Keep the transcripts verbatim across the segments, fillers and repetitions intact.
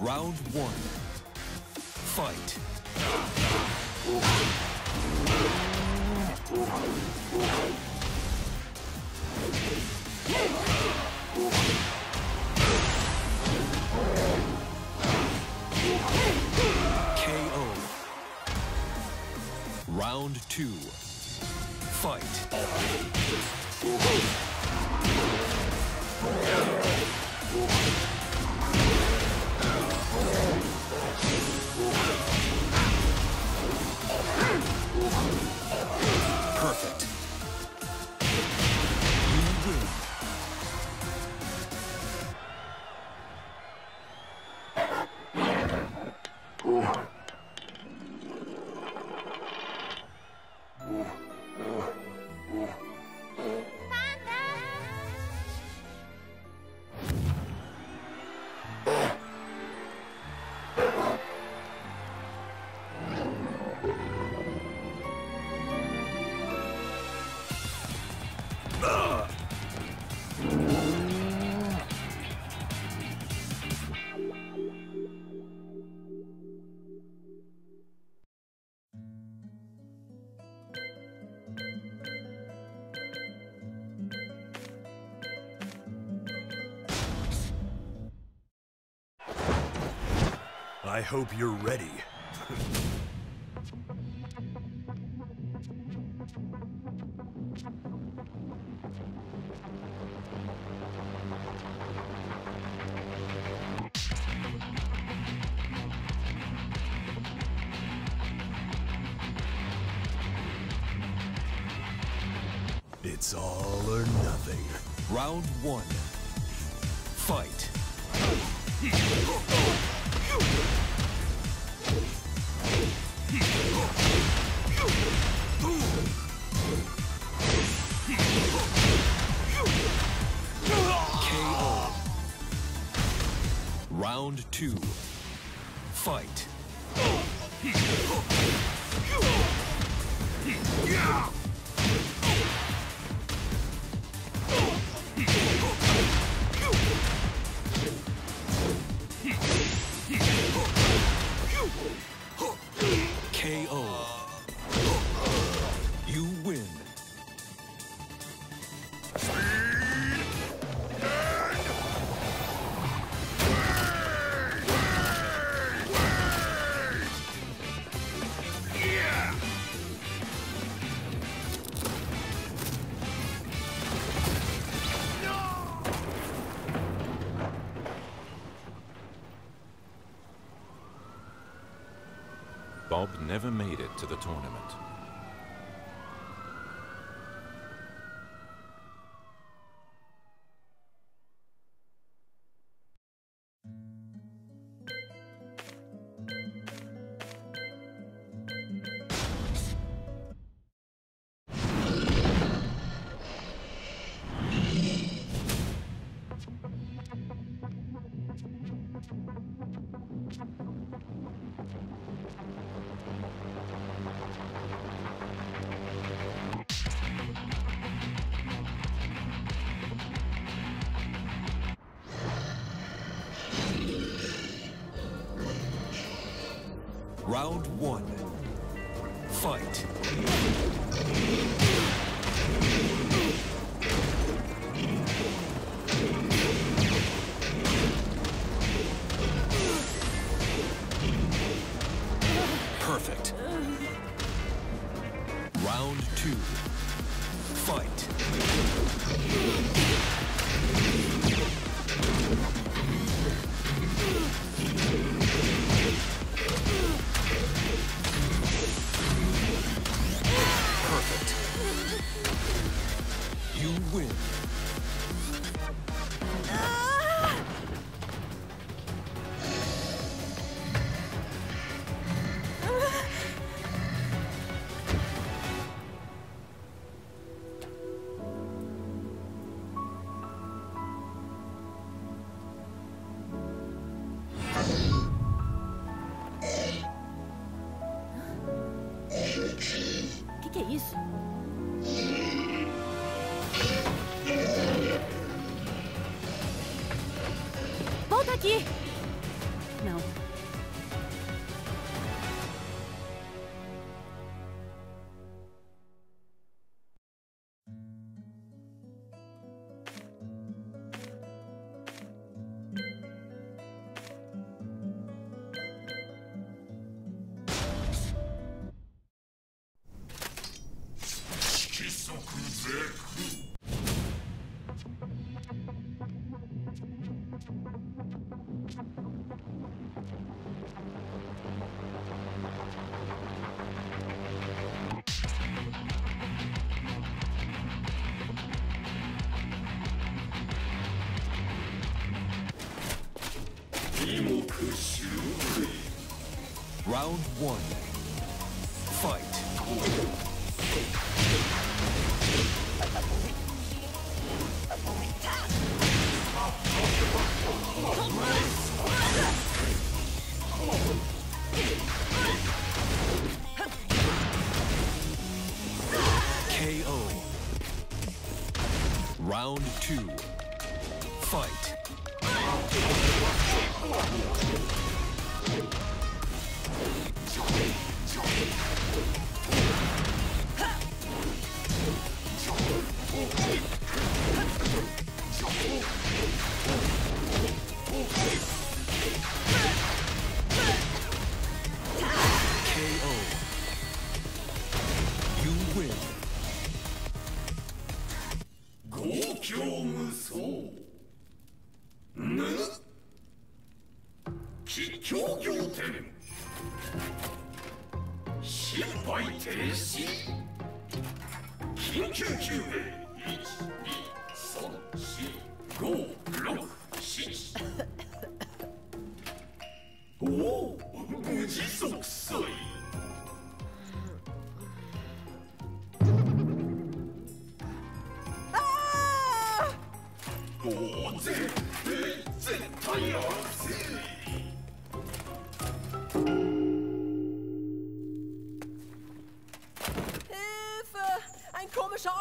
Round one. Fight. K O. Round two. Fight. Perfect. You win. I hope you're ready. It's all or nothing. Round one. Fight. K O. Round two. Fight. K O. You win. Bob never made it to the tournament. Round one. Fight. Perfect. Round two. Fight. You win. Ah! Ah! 意思？宝塔吉 ，no。Round one. Fight. Round two. Fight. K O. You win.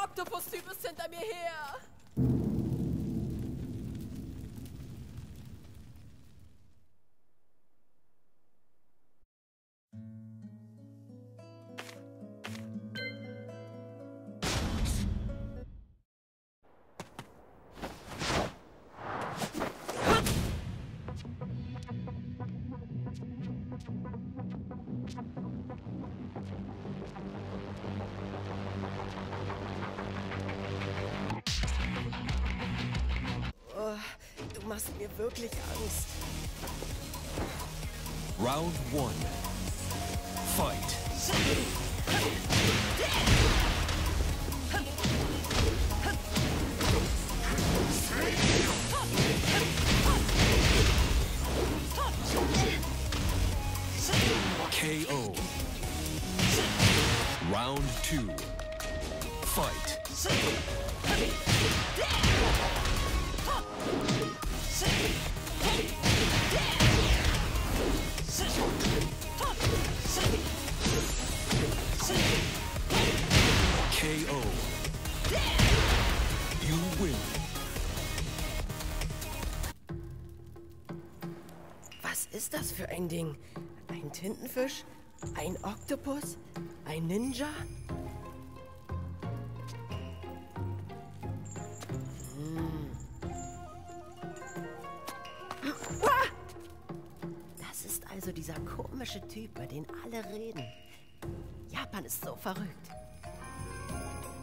Oktopus-Typ ist hinter mir her. Machst mir wirklich Angst. Round one. Fight. K O. Round two. Fight. K O. You win. Was ist das für ein Ding? Ein Tintenfisch? Ein Oktopus? Ein Ninja? Also dieser komische Typ, bei dem alle reden. Japan ist so verrückt.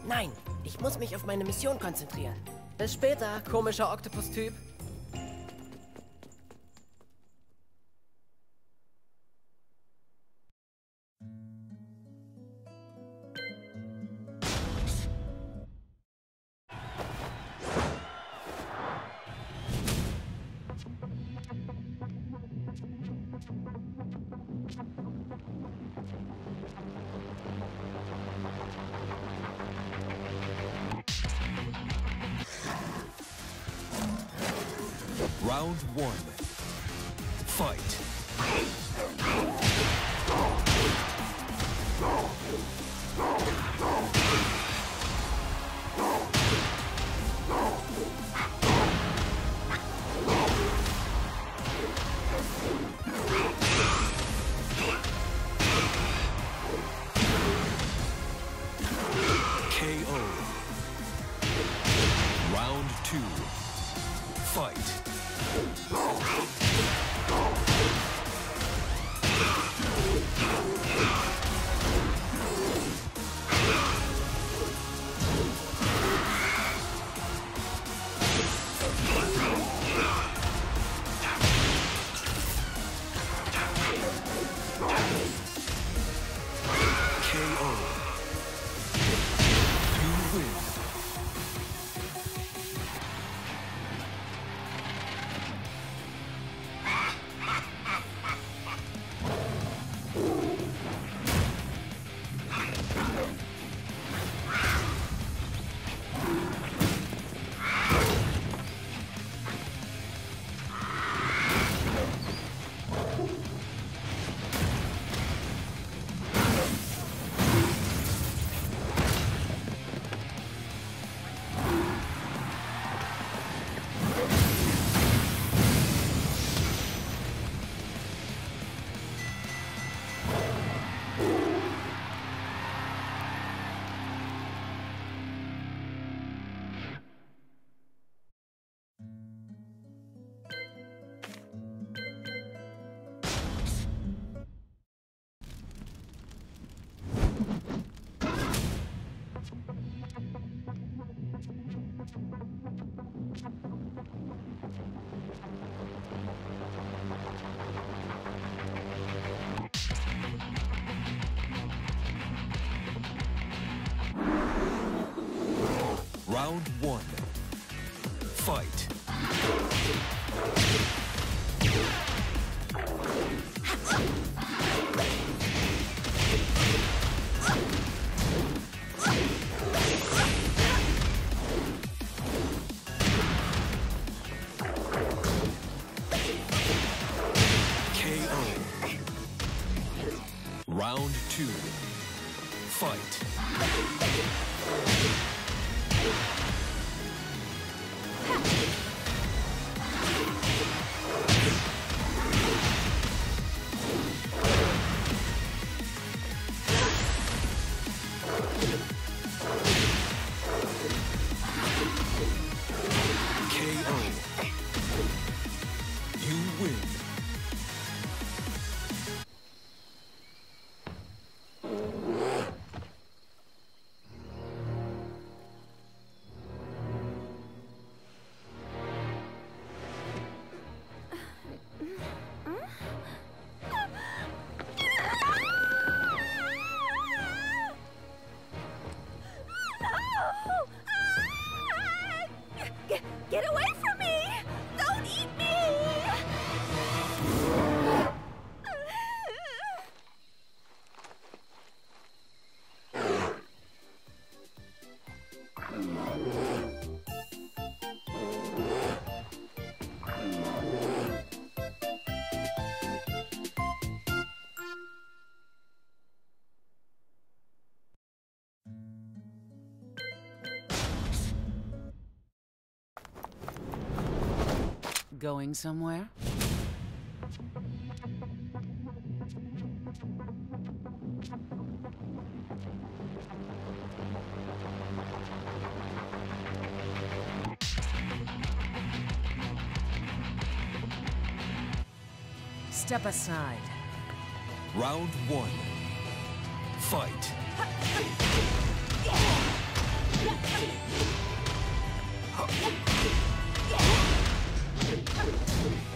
Nein, ich muss mich auf meine Mission konzentrieren. Bis später, komischer Oktopus-Typ. Round one. Fight. Round one. Fight. K O. Round two. Fight. Going somewhere? Step aside. Round one. Fight. Let's go.